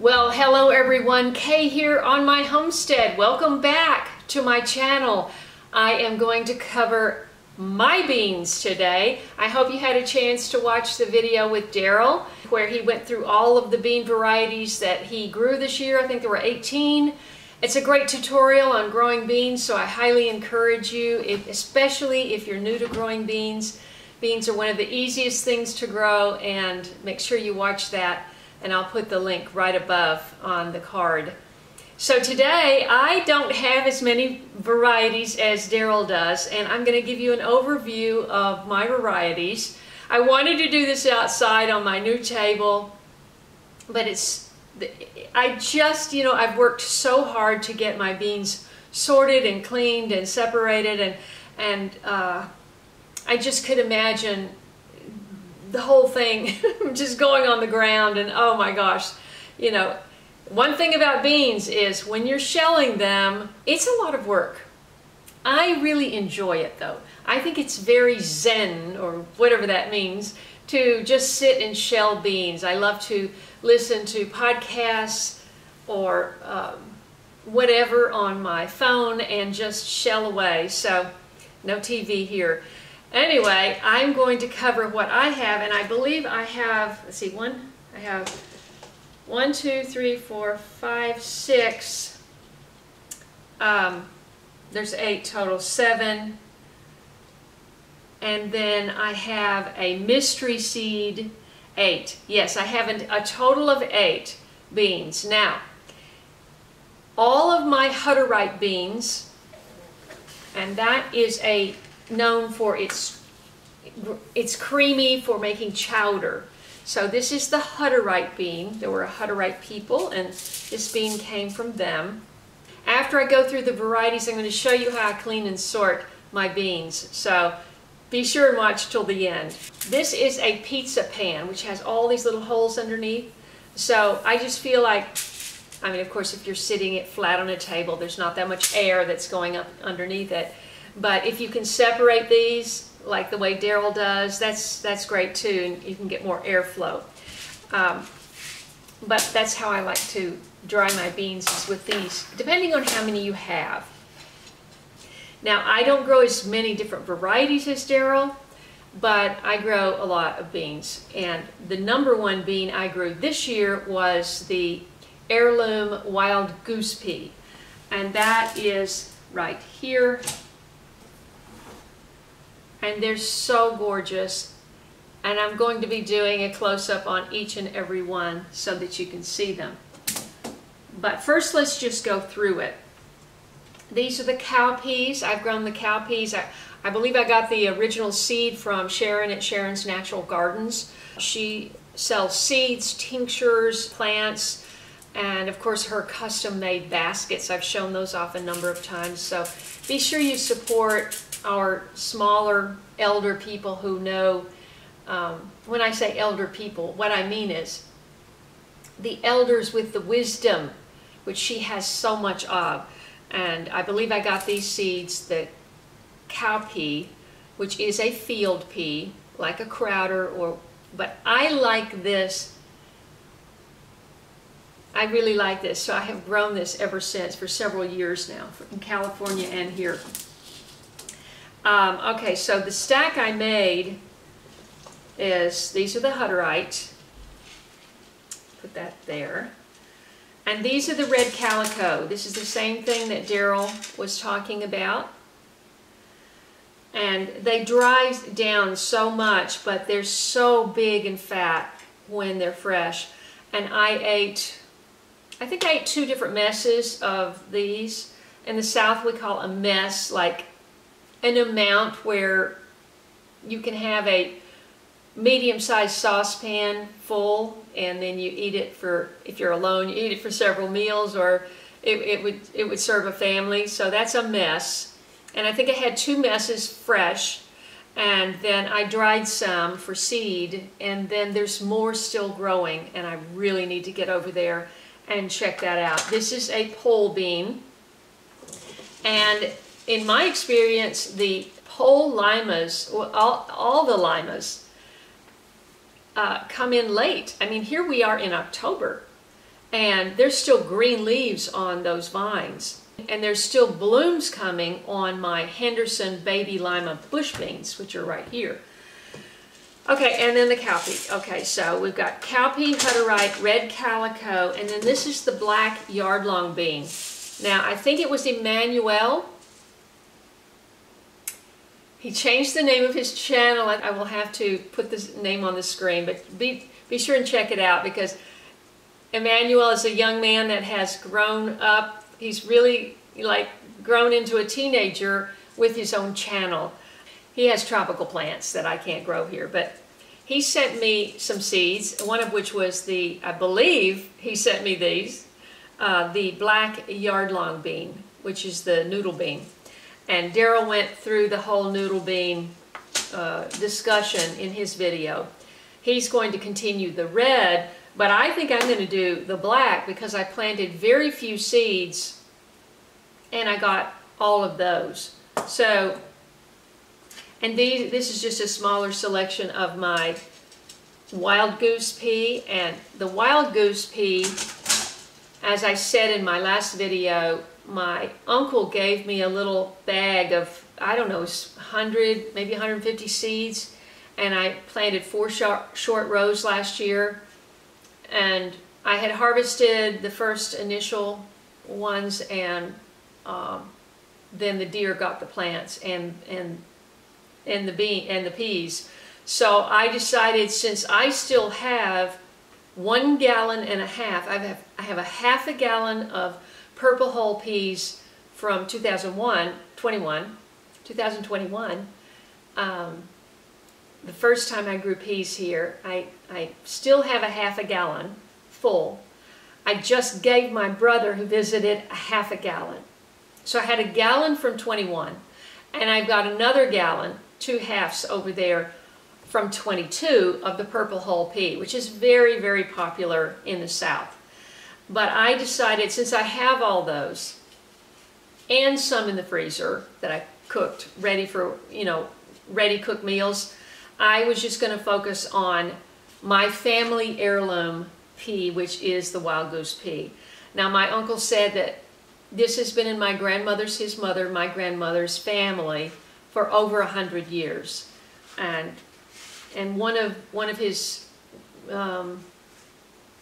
Well, hello everyone, Kay here on my homestead. Welcome back to my channel. I am going to cover my beans today. I hope you had a chance to watch the video with Daryl where he went through all of the bean varieties that he grew this year. I think there were 18. It's a great tutorial on growing beans, so I highly encourage you, especially if you're new to growing beans. Beans are one of the easiest things to grow, and make sure you watch that. And I'll put the link right above on the card. So today I don't have as many varieties as Daryl does, and I'm going to give you an overview of my varieties. I wanted to do this outside on my new table, but I've worked so hard to get my beans sorted and cleaned and separated, and I just could imagine the whole thing just going on the ground. And oh my gosh, you know, one thing about beans is when you're shelling them, it's a lot of work. I really enjoy it though. I think it's very zen, or whatever that means, to just sit and shell beans. I love to listen to podcasts or whatever on my phone and just shell away. So no TV here. Anyway, I'm going to cover what I have, and I believe I have, let's see, I have 1, 2, 3, 4, 5, 6, there's 8 total, 7, and then I have a mystery seed, 8. Yes, I have a total of 8 beans. Now, all of my Hutterite beans, and that is a known for its creamy for making chowder. So this is the Hutterite bean. There were a Hutterite people, and this bean came from them. After I go through the varieties, I'm going to show you how I clean and sort my beans. So be sure and watch till the end. This is a pizza pan, which has all these little holes underneath. So I just feel like, I mean, of course, if you're sitting it flat on a table, there's not that much air that's going up underneath it. But if you can separate these, like the way Daryl does, that's great too, and you can get more airflow. But that's how I like to dry my beans, is with these, depending on how many you have. Now, I don't grow as many different varieties as Daryl, but I grow a lot of beans. And the #1 bean I grew this year was the heirloom wild goose pea. And that is right here. And they're so gorgeous, and I'm going to be doing a close-up on each and every one so that you can see them. But first, let's just go through it. These are the cowpeas. I've grown the cowpeas. I believe I got the original seed from Sharon at Sharon's Natural Gardens. She sells seeds, tinctures, plants, and of course her custom-made baskets. I've shown those off a number of times, so be sure you support our smaller elder people who know. When I say elder people, what I mean is the elders with the wisdom, which she has so much of. And I believe I got these seeds, the cowpea, which is a field pea, like a crowder, but I like this. I really like this, so I have grown this ever since, for several years now, in California and here. Okay, so the stack I made is, these are the Hutterite, put that there, and these are the red calico. This is the same thing that Daryl was talking about, and they dry down so much, but they're so big and fat when they're fresh. And I think I ate 2 different messes of these. In the South we call a mess, like an amount where you can have a medium-sized saucepan full, and then you eat it for, if you're alone, you eat it for several meals, or it would serve a family. So that's a mess. And I think I had 2 messes fresh, and then I dried some for seed, and then there's more still growing, and I really need to get over there and check that out. This is a pole bean, and in my experience, the whole limas, all the limas, come in late. I mean, here we are in October, and there's still green leaves on those vines, and there's still blooms coming on my Henderson baby lima bush beans, which are right here. Okay, and then the cowpea. Okay, so we've got cowpea, Hutterite, red calico, and then this is the black yard-long bean. Now, I think it was Emmanuel. He changed the name of his channel. I will have to put this name on the screen, but be sure and check it out, because Emmanuel is a young man that has grown up. He's really like grown into a teenager with his own channel. He has tropical plants that I can't grow here, but he sent me some seeds, one of which was the, I believe he sent me these, the black yard-long bean, which is the noodle bean. And Daryl went through the whole noodle bean discussion in his video. He's going to continue the red, but I think I'm going to do the black because I planted very few seeds and I got all of those. So, and this is just a smaller selection of my wild goose pea. And the wild goose pea, as I said in my last video, my uncle gave me a little bag of, I don't know, 100, maybe 150 seeds. And I planted 4 short rows last year. And I had harvested the first initial ones, and then the deer got the plants and the bean and the peas. So I decided, since I still have 1.5 gallons, I have a half a gallon of purple hull peas from 2021. The first time I grew peas here, I still have a half a gallon full. I just gave my brother who visited a half a gallon. So I had a gallon from 21, and I've got another gallon, 2 halves over there from 22 of the purple hull pea, which is very, very popular in the South. But I decided, since I have all those and some in the freezer that I cooked ready for, you know, ready cook meals, I was just going to focus on my family heirloom pea, which is the wild goose pea. Now, my uncle said that this has been in my grandmother's, his mother, my grandmother's family for over 100 years. And one of his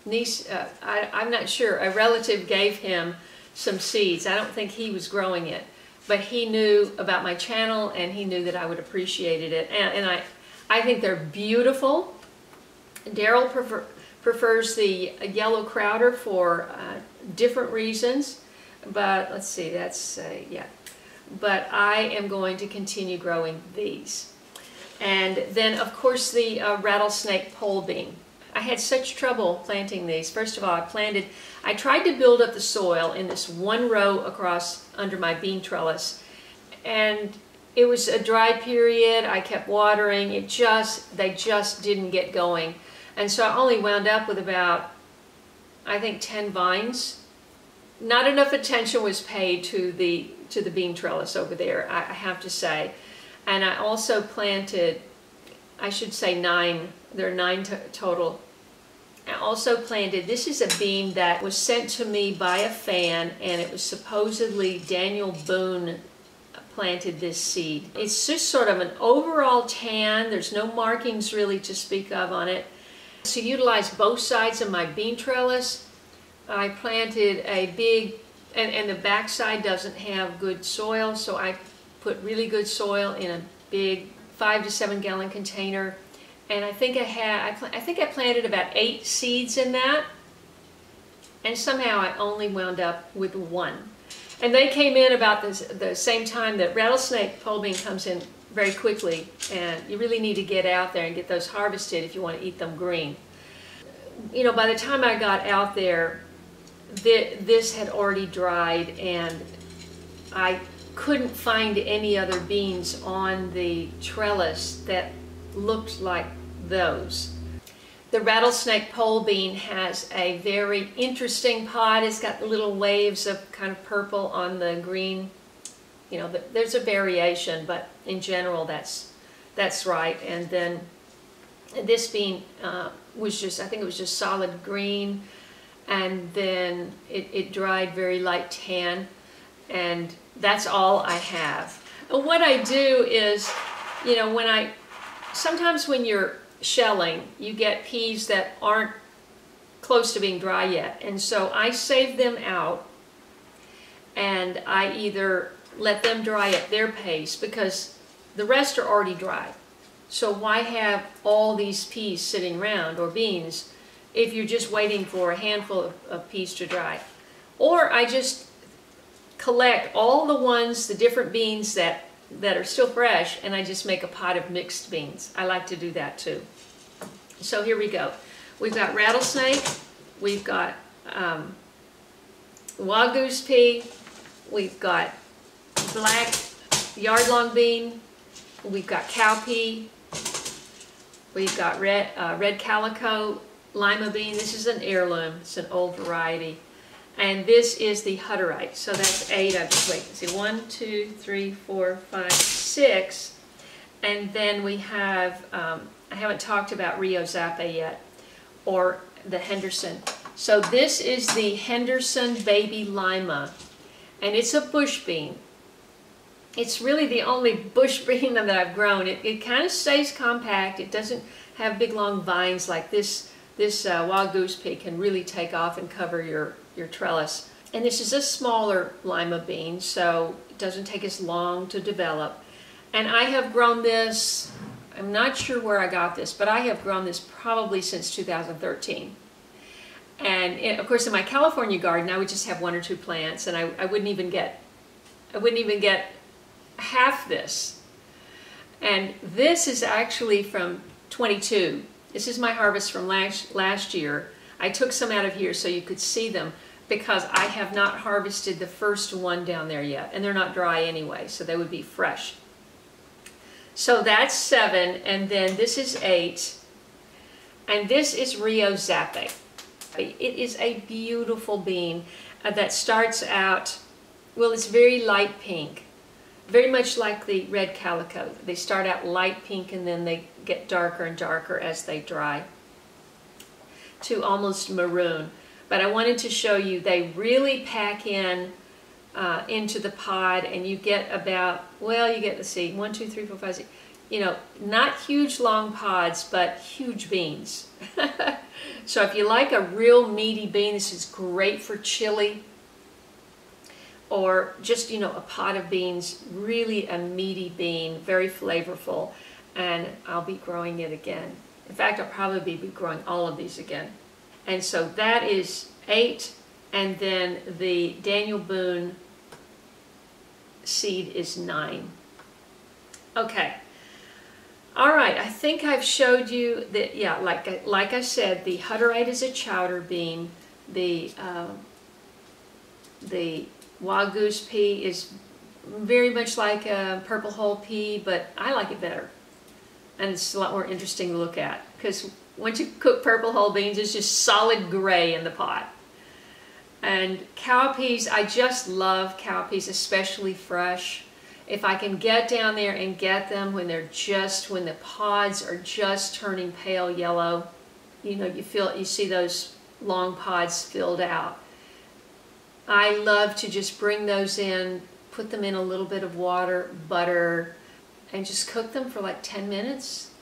niece, I'm not sure, a relative gave him some seeds. I don't think he was growing it, but he knew about my channel and he knew that I would appreciate it. And I think they're beautiful. Daryl prefers the yellow crowder for different reasons. But let's see, that's, yeah. But I am going to continue growing these. And then, of course, the rattlesnake pole bean. I had such trouble planting these. First of all, I tried to build up the soil in this one row across under my bean trellis. And it was a dry period. I kept watering. They just didn't get going. And so I only wound up with about, I think, 10 vines. Not enough attention was paid to the bean trellis over there, I have to say. And I also planted, I should say 9, there are 9 total. I also planted, this is a bean that was sent to me by a fan, and it was supposedly Daniel Boone planted this seed. It's just sort of an overall tan, there's no markings really to speak of on it. So utilize both sides of my bean trellis. I planted a big, and the backside doesn't have good soil, so I put really good soil in a big 5 to 7 gallon container, and I think I planted about 8 seeds in that, and somehow I only wound up with 1, and they came in about the same time that rattlesnake pole bean comes in very quickly, and you really need to get out there and get those harvested if you want to eat them green. You know, by the time I got out there, this had already dried, and I couldn't find any other beans on the trellis that looked like those. The rattlesnake pole bean has a very interesting pod. It's got the little waves of kind of purple on the green you know, there's a variation, but in general that's right. And then this bean was just, I think it was just solid green, and then it dried very light tan, and that's all I have. And what I do is, you know, sometimes when you're shelling, you get peas that aren't close to being dry yet, and so I save them out, and I either let them dry at their pace because the rest are already dry. So why have all these peas sitting around, or beans, if you're just waiting for a handful of peas to dry? Or I just collect all the ones, the different beans that are still fresh, and I just make a pot of mixed beans. I like to do that too. So here we go. We've got rattlesnake, we've got wild goose pea, we've got black yard-long bean, we've got cowpea, we've got red calico lima bean. This is an heirloom, it's an old variety. And this is the Hutterite. So that's 8. I just wait and see. 1, 2, 3, 4, 5, 6. And then we have, I haven't talked about Rio Zapé yet, or the Henderson. So this is the Henderson baby lima, and it's a bush bean. It's really the only bush bean that I've grown. It kind of stays compact. It doesn't have big long vines like this. This wild goose pea can really take off and cover your trellis. And this is a smaller lima bean, so it doesn't take as long to develop. And I have grown this, I'm not sure where I got this, but I have grown this probably since 2013. And of course in my California garden I would just have 1 or 2 plants, and I wouldn't even get half this. And this is actually from 22. This is my harvest from last year. I took some out of here so you could see them, because I have not harvested the first one down there yet, and they're not dry anyway, so they would be fresh. So that's 7, and then this is 8, and this is Rio Zapé. It is a beautiful bean that starts out, well, it's very light pink, very much like the red calico. They start out light pink and then they get darker and darker as they dry to almost maroon. But I wanted to show you they really pack in into the pod, and you get about, well, you get, let's see, 1, 2, 3, 4, 5, 6, you know, not huge long pods, but huge beans. So if you like a real meaty bean, this is great for chili, or just, you know, a pot of beans, really a meaty bean, very flavorful. And I'll be growing it again. In fact, I'll probably be growing all of these again. And so that is 8, and then the Daniel Boone seed is 9. Okay. All right, I think I've showed you that, yeah, like I said, the Hutterite is a chowder bean. The wild goose pea is very much like a purple hull pea, but I like it better. And it's a lot more interesting to look at, because once you cook purple hull beans, it's just solid gray in the pot. And cowpeas, I just love cowpeas, especially fresh. If I can get down there and get them when the pods are just turning pale yellow, you know, you see those long pods filled out. I love to just bring those in, put them in a little bit of water, butter, and just cook them for like 10 minutes,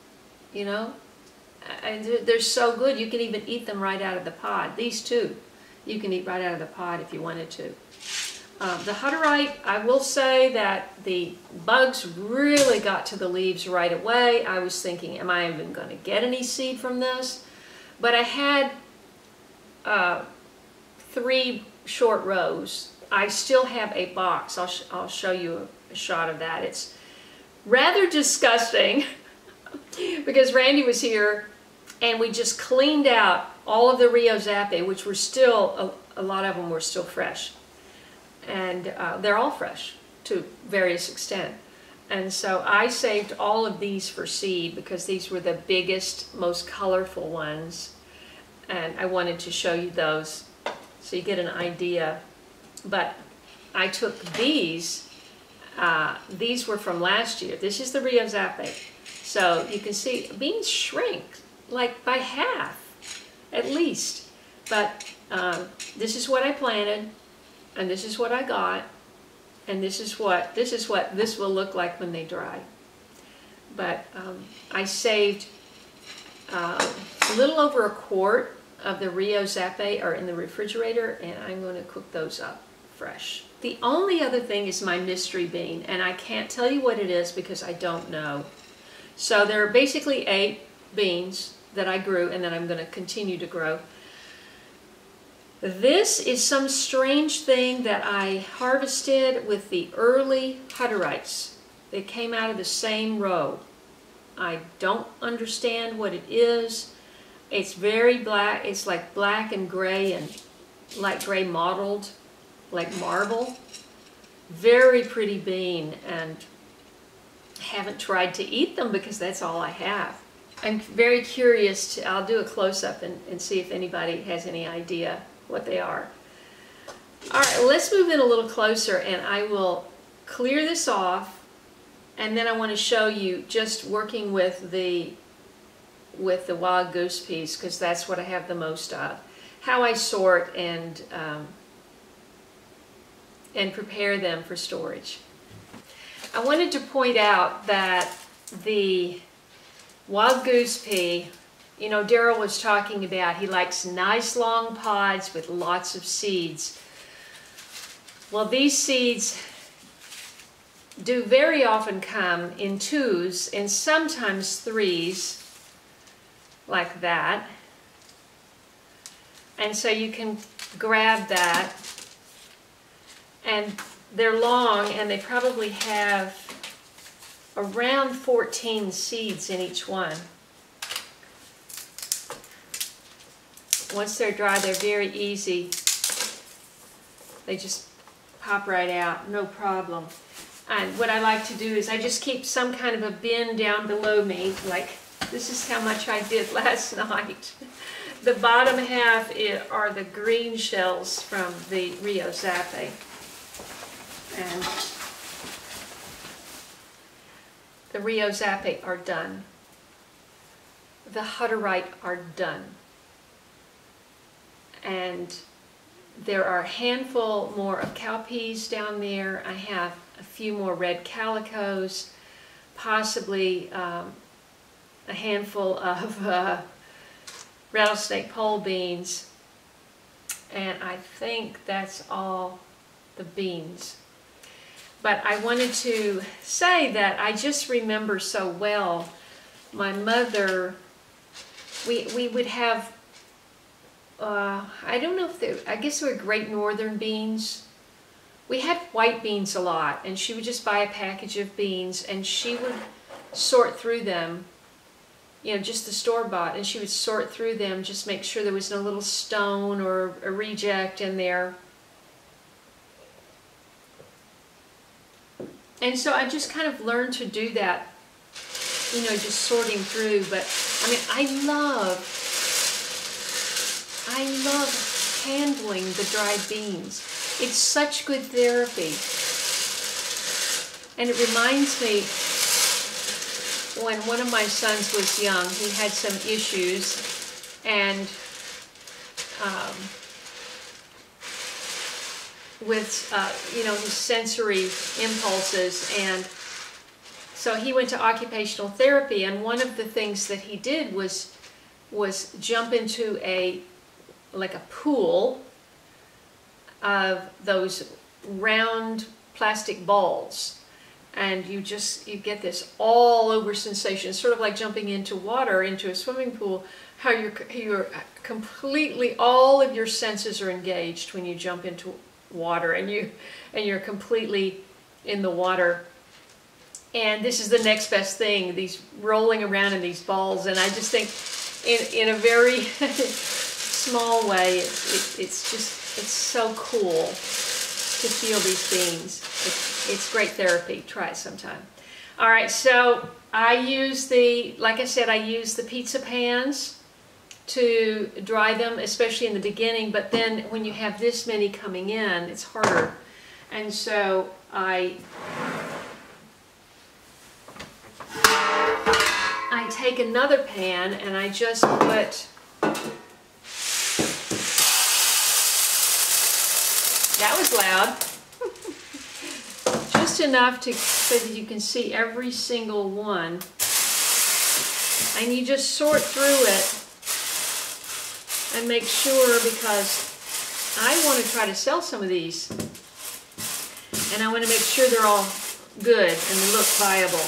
you know, and they're so good. You can even eat them right out of the pod. These two, you can eat right out of the pod if you wanted to. The Hutterite, I will say that the bugs really got to the leaves right away. I was thinking, am I even going to get any seed from this? But I had 3 short rows. I still have a box. I'll show you a shot of that. It's rather disgusting because Randy was here and we just cleaned out all of the Rio Zapé, which were still, a lot of them were still fresh. And they're all fresh to various extent. And so I saved all of these for seed because these were the biggest, most colorful ones. And I wanted to show you those so you get an idea. But I took these These were from last year. This is the Rio Zapé. So you can see beans shrink like by half at least. But this is what I planted, and this is what I got, and this is what this will look like when they dry. But I saved a little over a quart of the Rio Zapé are in the refrigerator, and I'm going to cook those up fresh. The only other thing is my mystery bean, and I can't tell you what it is because I don't know. So there are basically 8 beans that I grew and that I'm going to continue to grow. This is some strange thing that I harvested with the early Hutterites. They came out of the same row. I don't understand what it is. It's very black. It's like black and gray and light gray mottled, like marble. Very pretty bean, and haven't tried to eat them because that's all I have. I'm very curious to, I'll do a close-up and see if anybody has any idea what they are. All right, let's move in a little closer, and I will clear this off, and then I want to show you just working with the wild goose peas, because that's what I have the most of. How I sort and prepare them for storage. I wanted to point out that the wild goose pea, you know, Daryl was talking about he likes nice long pods with lots of seeds. Well, these seeds do very often come in 2s and sometimes 3s. Like that, and so you can grab that, and they're long, and they probably have around 14 seeds in each one. Once they're dry, they're very easy. They just pop right out, no problem. And what I like to do is I just keep some kind of a bin down below me, like this is how much I did last night. The bottom half are the green shells from the Rio Zapé. And the Rio Zapé are done. The Hutterite are done. And there are a handful more of cowpeas down there. I have a few more red calicos, possibly a handful of rattlesnake pole beans, and I think that's all the beans. But I wanted to say that I just remember so well my mother, we would have, I don't know if they, I guess they were great northern beans. We had white beans a lot, and she would just buy a package of beans, and she would sort through them, you know, just the store-bought, and she would sort through them, just make sure there was no little stone or a reject in there. And so I just kind of learned to do that, you know, just sorting through. But I mean, I love handling the dried beans. It's such good therapy. And it reminds me, when one of my sons was young, he had some issues, and with you know, his sensory impulses, and so he went to occupational therapy. And one of the things that he did was jump into like a pool of those round plastic balls. And you get this all over sensation. It's sort of like jumping into water, into a swimming pool, how you're completely, all of your senses are engaged when you jump into water, and you're completely in the water. And this is the next best thing, these rolling around in these balls. And I just think in a very small way, it's so cool to feel these beans. It's great therapy. Try it sometime. All right, so I use the, like I said, I use the pizza pans to dry them, especially in the beginning, but then when you have this many coming in, it's harder. And so I take another pan and I just put, that was loud, just enough to so that you can see every single one. And you just sort through it and make sure, because I want to try to sell some of these. And I want to make sure they're all good and look viable.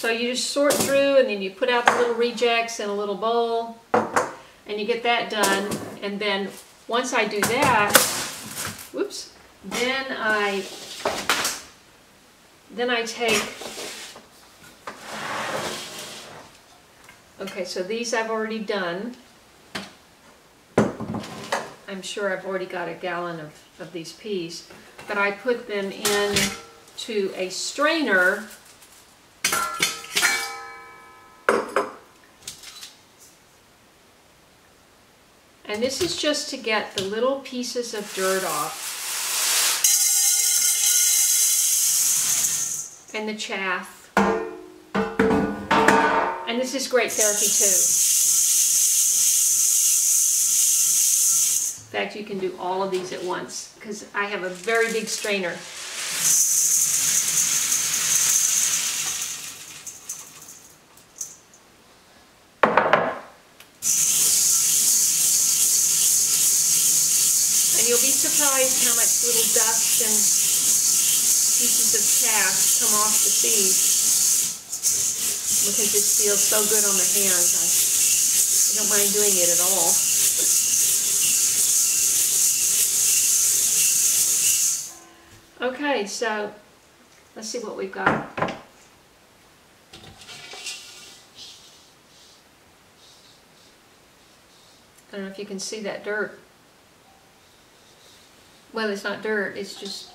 So you just sort through and then you put out the little rejects in a little bowl and you get that done. And then once I do that, whoops, then I take, okay, so these I've already done. I'm sure I've already got a gallon of these peas, but I put them in to a strainer. And this is just to get the little pieces of dirt off and the chaff. And this is great therapy too. In fact, you can do all of these at once because I have a very big strainer. How much little dust and pieces of chaff come off the seeds. Look, it just feels so good on the hands. I don't mind doing it at all. Okay, so let's see what we've got. I don't know if you can see that dirt. Well, it's not dirt, it's just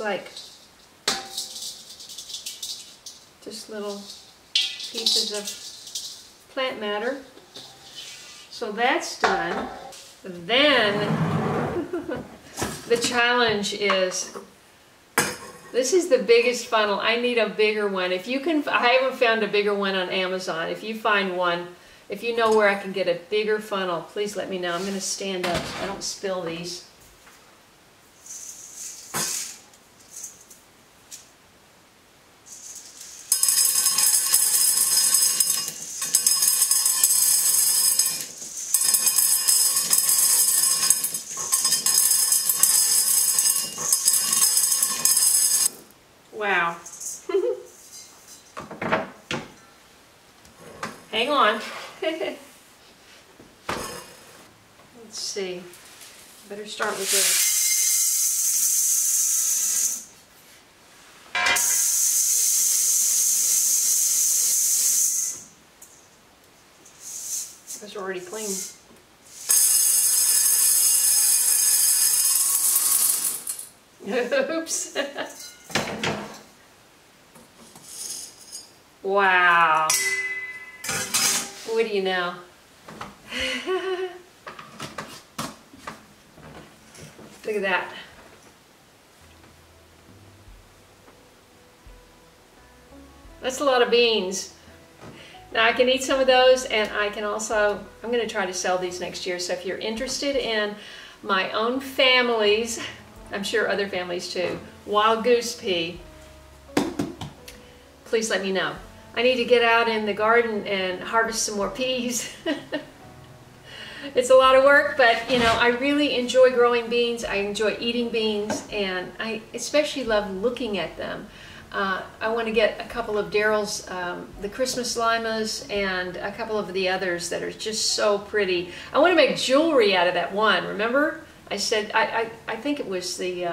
like, just little pieces of plant matter. So that's done. Then, the challenge is, this is the biggest funnel. I need a bigger one. If you can, I haven't found a bigger one on Amazon. If you find one, if you know where I can get a bigger funnel, please let me know. I'm going to stand up so I don't spill these. Wow. Hang on. Let's see. Better start with this. Those are already clean. Oops. Wow. What do you know? Look at that. That's a lot of beans. Now I can eat some of those, and I can also, I'm going to try to sell these next year. So if you're interested in my own family's, I'm sure other families too, wild goose pea, please let me know. I need to get out in the garden and harvest some more peas. It's a lot of work, but you know, I really enjoy growing beans. I enjoy eating beans, and I especially love looking at them. I want to get a couple of Daryl's, the Christmas limas, and a couple of the others that are just so pretty. I want to make jewelry out of that one. Remember, I said I think it was the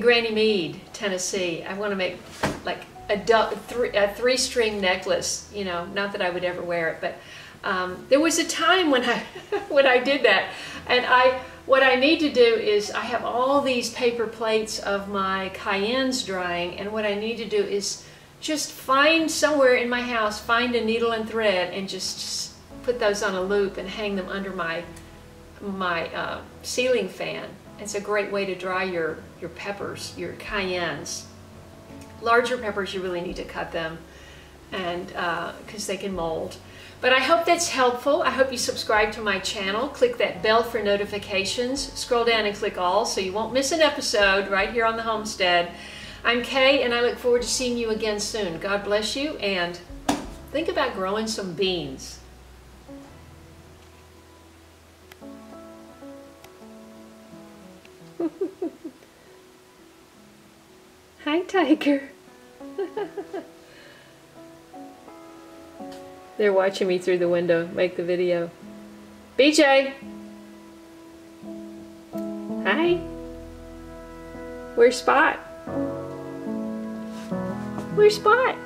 Granny Mead Tennessee. I want to make like a three-string necklace, you know, not that I would ever wear it, but there was a time when I when I did that. And what I need to do is I have all these paper plates of my Cayennes drying, and what I need to do is just find somewhere in my house, find a needle and thread, and just put those on a loop and hang them under my ceiling fan It's a great way to dry your peppers, your cayennes. Larger peppers, you really need to cut them, and because they can mold. But I hope that's helpful. I hope you subscribe to my channel. Click that bell for notifications. Scroll down and click all so you won't miss an episode right here on the homestead. I'm Kay, and I look forward to seeing you again soon. God bless you, and think about growing some beans. Hi, Tiger. They're watching me through the window make the video. BJ! Hi! Where's Spot? Where's Spot?